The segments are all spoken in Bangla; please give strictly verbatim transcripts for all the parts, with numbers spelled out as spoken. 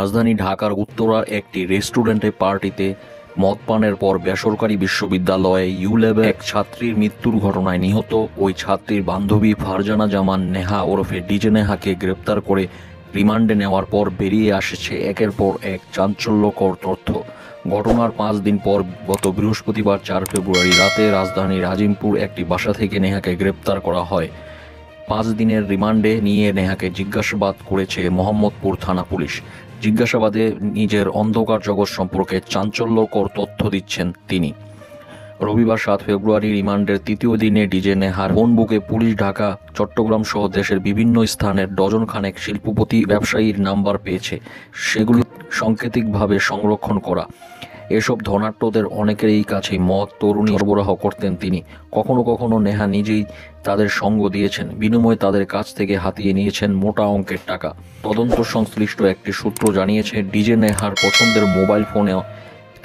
রাজধানী ঢাকার উত্তরার একটি রেস্টুরেন্টে পার্টিতে মদপানের পর বেসরকারি বিশ্ববিদ্যালয়ে ইউ লেভেল এক ছাত্রীর মৃত্যুর ঘটনায় নিহত ওই ছাত্রীর বান্ধবী ফারজানা জমান নেহা ওরফে ডিজে নেহাকে গ্রেপ্তার করে রিমান্ডে নেওয়ার পর বেরিয়ে আসছে একের পর এক চাঞ্চল্যকর তথ্য। ঘটনার পাঁচ দিন পর গত বৃহস্পতিবার চার ফেব্রুয়ারি রাতে রাজধানীর হাজিমপুর একটি বাসা থেকে নেহাকে গ্রেপ্তার করা হয়। পাঁচ দিনের রিমান্ডে নিয়ে নেহাকে জিজ্ঞাসাবাদ করেছে মোহাম্মদপুর থানা পুলিশ। জিজ্ঞাসাবাদে নিজের অন্ধকার জগৎ সম্পর্কে চাঞ্চল্যকর তথ্য দিচ্ছেন তিনি। রবিবার সাত ফেব্রুয়ারি রিমান্ডের তৃতীয় দিনে ডিজে নেহার ফোন বুকে পুলিশ ঢাকা, চট্টগ্রাম সহ দেশের বিভিন্ন স্থানের ডজন খানেক শিল্পপতি ব্যবসায়ীর নাম্বার পেয়েছে। সেগুলি সাংকেতিকভাবে সংরক্ষণ করা। এসব ধনাঢ্যদের অনেকেরই কাছে মদ, তরুণী সরবরাহ করতেন তিনি। কখনো কখনো নেহা নিজেই তাদের সঙ্গ দিয়েছেন, বিনিময়ে তাদের কাছ থেকে হাতিয়ে নিয়েছেন মোটা অঙ্কের টাকা। তদন্ত সংশ্লিষ্ট একটি সূত্র জানিয়েছে, ডিজে নেহার পছন্দের মোবাইল ফোনে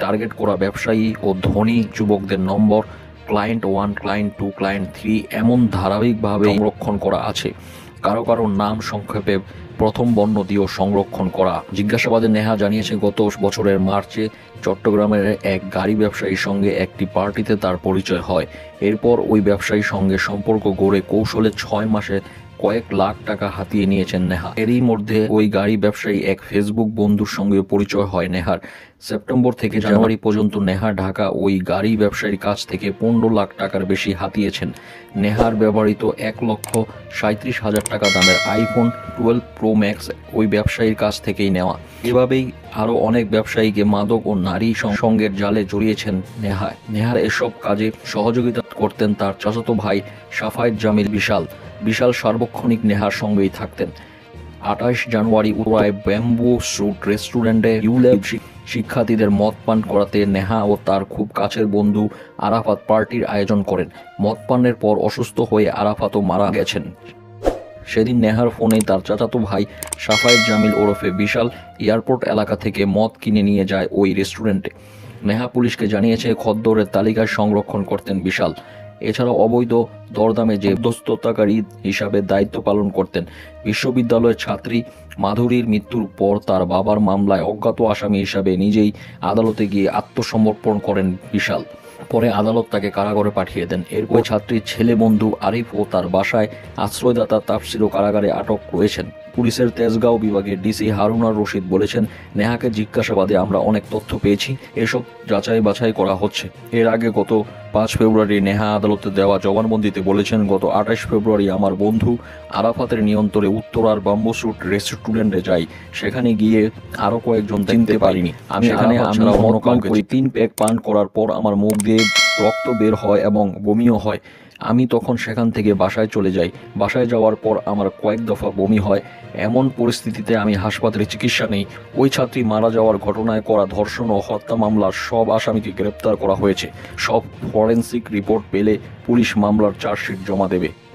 টার্গেট করা ব্যবসায়ী ও ধনী যুবকদের number client one, client two, client three এমন ধারাবাহিকভাবে সংরক্ষণ করা আছে। কারো কারো নাম সংক্ষেপে প্রথম বর্ণ দিয়েও সংরক্ষণ করা। জিজ্ঞাসাবাদে নেহা জানিয়েছে, গত বছরের মার্চে চট্টগ্রামের এক গাড়ি ব্যবসায়ীর সঙ্গে একটি পার্টিতে তার পরিচয় হয়। এরপর ওই ব্যবসায়ীর সঙ্গে সম্পর্ক গড়ে কৌশলে ছয় মাসে কয়েক লাখ টাকা হাতিয়ে নিয়েছেন নেহা। এরই মধ্যে ওই গাড়ি ব্যবসায়ী এক ফেসবুক বন্ধুর সঙ্গে পরিচয় হয় নেহার। সেপ্টেম্বর থেকে জানুয়ারি পর্যন্ত নেহা ঢাকা ওই গাড়ি ব্যবসায়ীর কাছ থেকে পনেরো লাখ টাকার বেশি হাতিয়েছেন। নেহার ব্যবহৃত এক লক্ষ সাঁত্রিশ হাজার টাকা দামের আইফোন টুয়েলভ প্রো ম্যাক্স ওই ব্যবসায়ীর কাছ থেকেই নেওয়া। এভাবেই আরও অনেক ব্যবসায়ীকে মাদক ও নারী সঙ্গের জালে জড়িয়েছেন নেহা। নেহার এসব কাজে সহযোগিতা করতেন তার চাচাতো ভাই সাফায়েত জামিল বিশাল। বিশাল সার্বক্ষণিক নেহার সঙ্গেই থাকতেন। আঠাশ জানুয়ারি উড়ায় ব্যাম্বু স্যুট রেস্টুরেন্টে ইউলেভ শিক্ষার্থীদের মদ পান করাতে নেহা ও তার খুব কাছের বন্ধু আরাফাত পার্টির আয়োজন করেন। মদ পানের পর অসুস্থ হয়ে আরাফাতও মারা গেছেন। সেদিন নেহার ফোনে তার চাচাতো ভাই সাফায়েত জামিল ওরফে বিশাল এয়ারপোর্ট এলাকা থেকে মদ কিনে নিয়ে যায় ওই রেস্টুরেন্টে। নেহা পুলিশকে জানিয়েছে, খদ্দরের তালিকায় সংরক্ষণ করতেন বিশাল। এছাড়া অবৈধ দরদামে যে মধ্যস্থতাকারী হিসাবে দায়িত্ব পালন করতেন। বিশ্ববিদ্যালয়ের ছাত্রী মাধুরীর মৃত্যুর পর তার বাবার মামলায় অজ্ঞাত আসামি হিসাবে নিজেই আদালতে গিয়ে আত্মসমর্পণ করেন বিশাল। পরে আদালত তাকে কারাগারে পাঠিয়ে দেন। এরপর ছাত্রীর ছেলে বন্ধু আরিফ ও তার বাসায় আশ্রয়দাতা তাফসিরও কারাগারে আটক রয়েছেন। পুলিশের তেজগাঁও বিভাগের ডিসি হারুন আর রশিদ বলেছেন, নেহাকে জিজ্ঞাসাবাদে আমরা অনেক তথ্য পেয়েছি, এসব যাচাই বাছাই করা হচ্ছে। এর আগে গত পাঁচ ফেব্রুয়ারি নেহা আদালতে দেওয়া জবানবন্দিতে বলেছেন, গত আঠাশ ফেব্রুয়ারি আমার বন্ধু আরাফাতের নিয়ন্ত্রণে উত্তরার বাম্বু স্যুট রেস্টুরেন্টে যাই। সেখানে গিয়ে আরও কয়েকজন চিনতে পারিনি। আমি এখানে আমরা মনোকাল করি। তিন প্যাক পান করার পর আমার মুখ দিয়ে রক্ত বের হয় এবং বমিও হয়। আমি তখন সেখান থেকে বাসায় চলে যাই। বাসায় যাওয়ার পর আমার কয়েক দফা বমি হয়। এমন পরিস্থিতিতে আমি হাসপাতালে চিকিৎসা নেই। ওই ছাত্রী মারা যাওয়ার ঘটনায় করা ধর্ষণ ও হত্যা মামলার সব আসামিকে গ্রেপ্তার করা হয়েছে। সব ফরেনসিক রিপোর্ট পেলে পুলিশ মামলার চার্জশিট জমা দেবে।